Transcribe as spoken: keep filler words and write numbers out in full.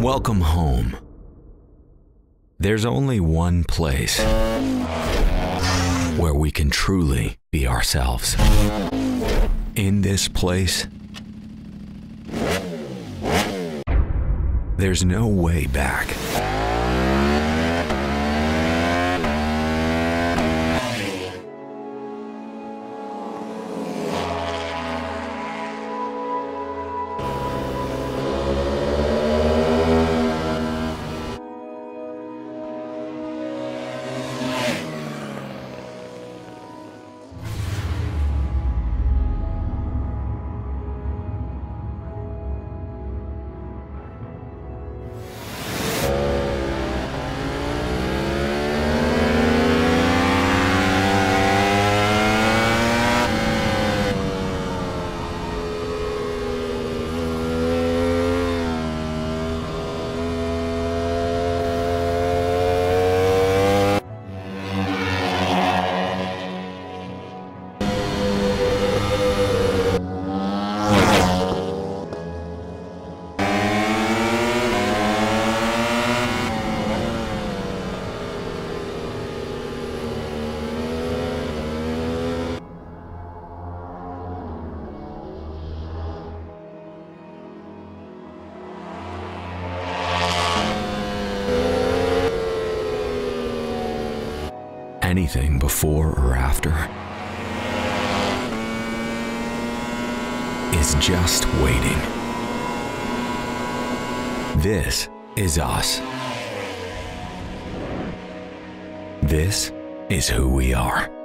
Welcome home. There's only one place where we can truly be ourselves. In this place, there's no way back. Anything before or after is just waiting. This is us. This is who we are.